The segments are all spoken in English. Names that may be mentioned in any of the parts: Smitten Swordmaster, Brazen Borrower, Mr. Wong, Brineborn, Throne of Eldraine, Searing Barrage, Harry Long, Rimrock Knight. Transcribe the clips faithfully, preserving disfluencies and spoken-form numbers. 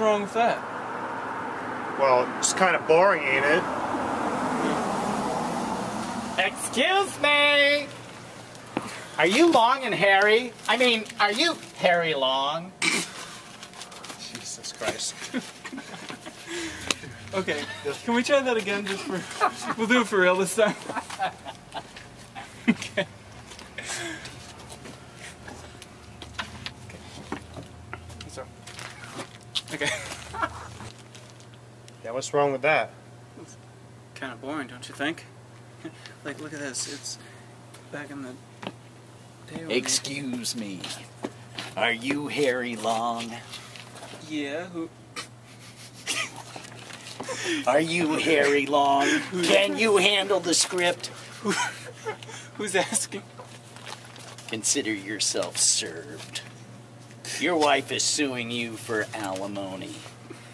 wrong with that? Well, it's kind of boring, ain't it? Excuse me! Are you Long and Harry? I mean, are you Harry Long? Jesus Christ. Okay, can we try that again just for... We'll do it for real this time. Okay. Okay. Okay. Yeah, what's wrong with that? It's kind of boring, don't you think? Like, look at this. It's back in the... Excuse me. Are you Harry Long? Yeah, who... Are you Harry Long? Can you handle the script? Who, who's asking? Consider yourself served. Your wife is suing you for alimony.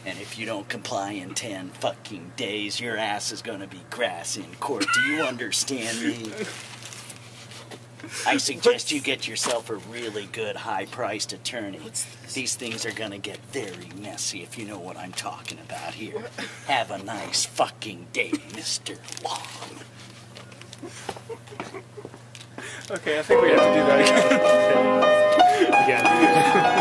And if you don't comply in ten fucking days, your ass is gonna be grass in court. Do you understand me? I suggest you get yourself a really good, high-priced attorney. These things are going to get very messy, if you know what I'm talking about here. What? Have a nice fucking day, Mister Wong. Okay, I think we have to do that again. Again.